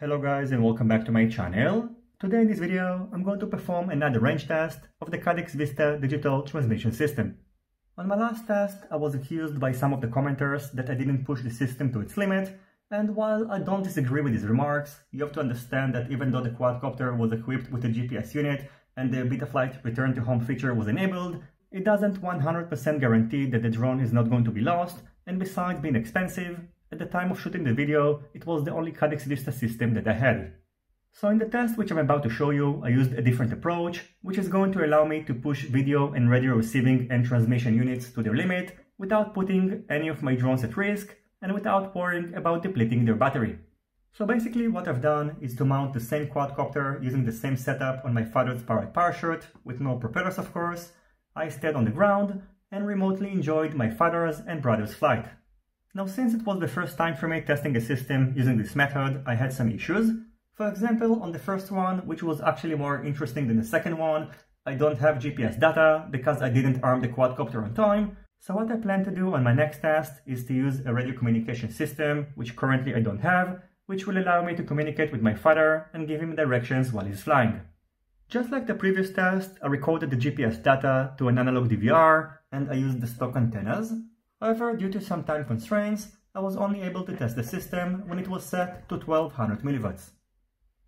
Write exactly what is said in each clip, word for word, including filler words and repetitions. Hello guys and welcome back to my channel. Today in this video I'm going to perform another range test of the Caddx Vista digital transmission system. On my last test I was accused by some of the commenters that I didn't push the system to its limit, and while I don't disagree with these remarks, you have to understand that even though the quadcopter was equipped with a G P S unit and the Betaflight return to home feature was enabled, it doesn't one hundred percent guarantee that the drone is not going to be lost, and besides being expensive, at the time of shooting the video, it was the only Caddx Vista system that I had. So in the test which I'm about to show you, I used a different approach, which is going to allow me to push video and radio receiving and transmission units to their limit without putting any of my drones at risk and without worrying about depleting their battery. So basically what I've done is to mount the same quadcopter using the same setup on my father's pirate parachute, with no propellers of course. I stayed on the ground and remotely enjoyed my father's and brother's flight. Now, since it was the first time for me testing a system using this method, I had some issues. For example, on the first one, which was actually more interesting than the second one, I don't have G P S data because I didn't arm the quadcopter on time. So what I plan to do on my next test is to use a radio communication system, which currently I don't have, which will allow me to communicate with my father and give him directions while he's flying. Just like the previous test, I recorded the G P S data to an analog D V R and I used the stock antennas. However, due to some time constraints, I was only able to test the system when it was set to twelve hundred milliwatts.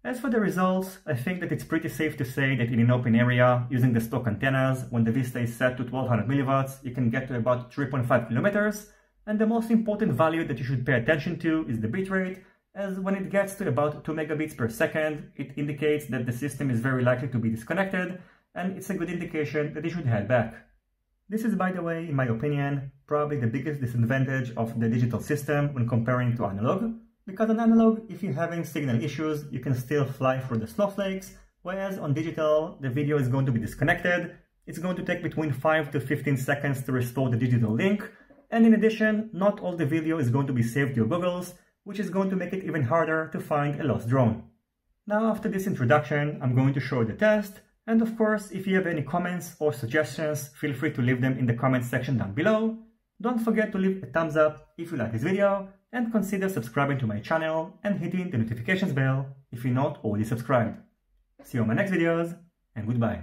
As for the results, I think that it's pretty safe to say that in an open area, using the stock antennas, when the Vista is set to twelve hundred milliwatts, you can get to about three point five kilometers, and the most important value that you should pay attention to is the bitrate, as when it gets to about two megabits per second, it indicates that the system is very likely to be disconnected, and it's a good indication that you should head back. This is, by the way, in my opinion, probably the biggest disadvantage of the digital system when comparing to analog, because on analog, if you're having signal issues, you can still fly through the snowflakes, whereas on digital, the video is going to be disconnected, it's going to take between five to fifteen seconds to restore the digital link, and in addition, not all the video is going to be saved to your goggles, which is going to make it even harder to find a lost drone. Now, after this introduction, I'm going to show you the test. And of course, if you have any comments or suggestions, feel free to leave them in the comments section down below. Don't forget to leave a thumbs up if you like this video, and consider subscribing to my channel and hitting the notifications bell if you're not already subscribed. See you on my next videos, and goodbye.